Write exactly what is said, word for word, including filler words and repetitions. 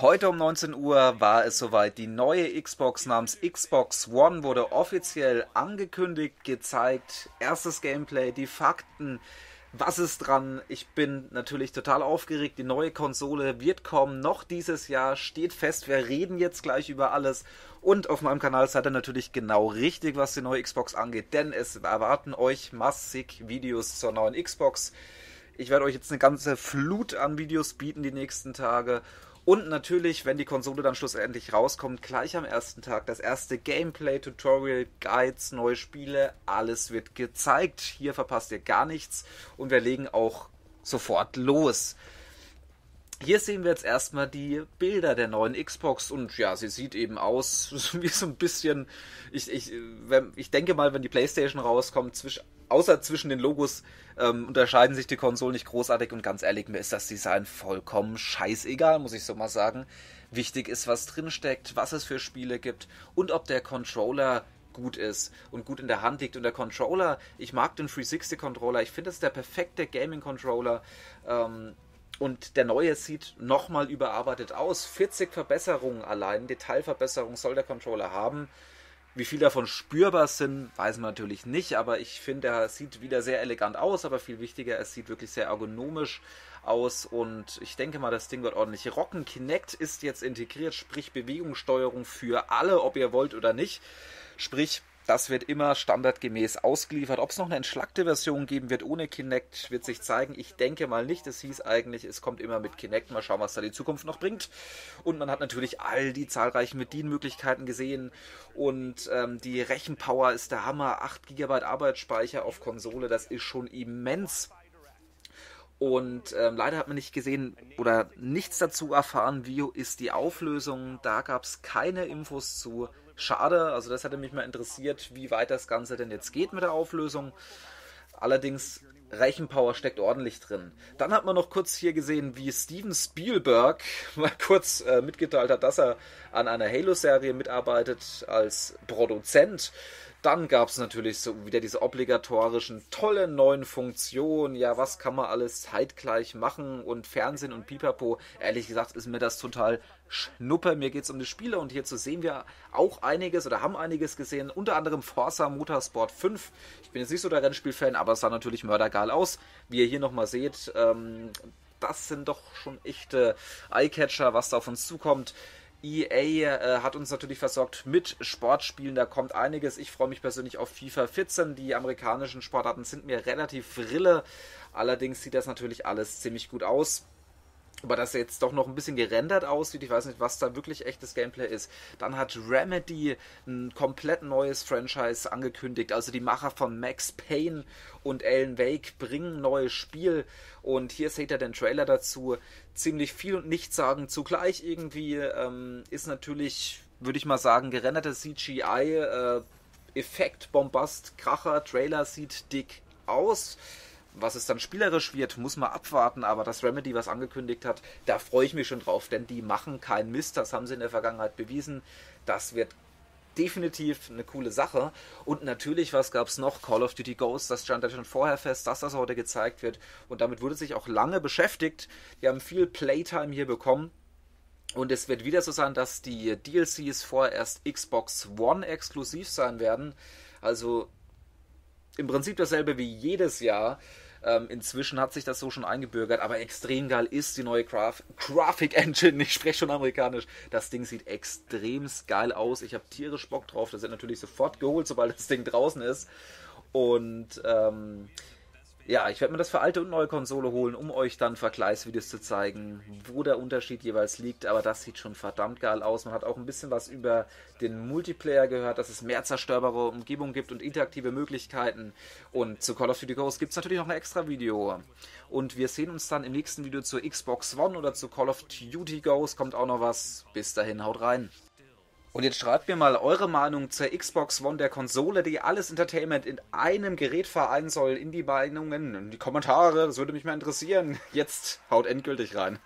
Heute um neunzehn Uhr war es soweit. Die neue Xbox namens Xbox One wurde offiziell angekündigt, gezeigt. Erstes Gameplay, die Fakten, was ist dran? Ich bin natürlich total aufgeregt. Die neue Konsole wird kommen, noch dieses Jahr, steht fest. Wir reden jetzt gleich über alles. Und auf meinem Kanal seid ihr natürlich genau richtig, was die neue Xbox angeht, denn es erwarten euch massig Videos zur neuen Xbox. Ich werde euch jetzt eine ganze Flut an Videos bieten die nächsten Tage. Und natürlich, wenn die Konsole dann schlussendlich rauskommt, gleich am ersten Tag das erste Gameplay, Tutorial, Guides, neue Spiele, alles wird gezeigt. Hier verpasst ihr gar nichts und wir legen auch sofort los. Hier sehen wir jetzt erstmal die Bilder der neuen Xbox und ja, sie sieht eben aus wie so ein bisschen, ich, ich, wenn, ich denke mal, wenn die Playstation rauskommt, zwisch, außer zwischen den Logos ähm, unterscheiden sich die Konsolen nicht großartig und ganz ehrlich, mir ist das Design vollkommen scheißegal, muss ich so mal sagen. Wichtig ist, was drinsteckt, was es für Spiele gibt und ob der Controller gut ist und gut in der Hand liegt. Und der Controller, ich mag den dreihundertsechzig-Controller, ich finde, das ist der perfekte Gaming-Controller. Ähm, Und der neue sieht nochmal überarbeitet aus. vierzig Verbesserungen allein, Detailverbesserungen soll der Controller haben. Wie viel davon spürbar sind, weiß man natürlich nicht, aber ich finde, er sieht wieder sehr elegant aus, aber viel wichtiger, es sieht wirklich sehr ergonomisch aus und ich denke mal, das Ding wird ordentlich rocken. Kinect ist jetzt integriert, sprich Bewegungssteuerung für alle, ob ihr wollt oder nicht, sprich, das wird immer standardgemäß ausgeliefert. Ob es noch eine entschlackte Version geben wird ohne Kinect, wird sich zeigen. Ich denke mal nicht. Es hieß eigentlich, es kommt immer mit Kinect. Mal schauen, was da die Zukunft noch bringt. Und man hat natürlich all die zahlreichen Bedienmöglichkeiten gesehen. Und ähm, die Rechenpower ist der Hammer. acht Gigabyte Arbeitsspeicher auf Konsole, das ist schon immens. Und ähm, leider hat man nicht gesehen oder nichts dazu erfahren, wie ist die Auflösung. Da gab es keine Infos zu. Schade, also das hätte mich mal interessiert, wie weit das Ganze denn jetzt geht mit der Auflösung. Allerdings, Rechenpower steckt ordentlich drin. Dann hat man noch kurz hier gesehen, wie Steven Spielberg mal kurz äh, mitgeteilt hat, dass er an einer Halo-Serie mitarbeitet als Produzent. Dann gab es natürlich so wieder diese obligatorischen, tollen neuen Funktionen. Ja, was kann man alles zeitgleich machen und Fernsehen und Pipapo. Ehrlich gesagt ist mir das total schnuppe. Mir geht es um die Spiele und hierzu sehen wir auch einiges oder haben einiges gesehen. Unter anderem Forza Motorsport fünf. Ich bin jetzt nicht so der Rennspiel-Fan, aber es sah natürlich mördergeil aus. Wie ihr hier nochmal seht, ähm, das sind doch schon echte Eyecatcher, was da auf uns zukommt. E A äh, hat uns natürlich versorgt mit Sportspielen, da kommt einiges. Ich freue mich persönlich auf FIFA vierzehn. Die amerikanischen Sportarten sind mir relativ rille. Allerdings sieht das natürlich alles ziemlich gut aus. Aber das jetzt doch noch ein bisschen gerendert aussieht, ich weiß nicht, was da wirklich echtes Gameplay ist. Dann hat Remedy ein komplett neues Franchise angekündigt. Also die Macher von Max Payne und Alan Wake bringen ein neues Spiel. Und hier seht ihr den Trailer dazu. Ziemlich viel und nichts sagen zugleich irgendwie. Ähm, ist natürlich, würde ich mal sagen, gerenderte C G I. Äh, Effekt, Bombast, Kracher, Trailer sieht dick aus. Was es dann spielerisch wird, muss man abwarten, aber das Remedy, was angekündigt hat, da freue ich mich schon drauf, denn die machen keinen Mist, das haben sie in der Vergangenheit bewiesen. Das wird definitiv eine coole Sache. Und natürlich, was gab es noch? Call of Duty: Ghosts, das stand ja schon vorher fest, dass das heute gezeigt wird. Und damit wurde sich auch lange beschäftigt. Wir haben viel Playtime hier bekommen. Und es wird wieder so sein, dass die D L Cs vorerst Xbox One exklusiv sein werden. Also im Prinzip dasselbe wie jedes Jahr. Ähm, inzwischen hat sich das so schon eingebürgert, aber extrem geil ist die neue Graf Graphic Engine. Ich spreche schon amerikanisch. Das Ding sieht extrem geil aus. Ich habe tierisch Bock drauf. Das wird natürlich sofort geholt, sobald das Ding draußen ist. Und ähm, ja, ich werde mir das für alte und neue Konsole holen, um euch dann Vergleichsvideos zu zeigen, wo der Unterschied jeweils liegt. Aber das sieht schon verdammt geil aus. Man hat auch ein bisschen was über den Multiplayer gehört, dass es mehr zerstörbare Umgebungen gibt und interaktive Möglichkeiten. Und zu Call of Duty Ghosts gibt es natürlich noch ein extra Video. Und wir sehen uns dann im nächsten Video zur Xbox One oder zu Call of Duty Ghosts. Kommt auch noch was. Bis dahin, haut rein. Und jetzt schreibt mir mal eure Meinung zur Xbox One, der Konsole, die alles Entertainment in einem Gerät vereinen soll, in die Meinungen, in die Kommentare. Das würde mich mal interessieren. Jetzt haut endgültig rein.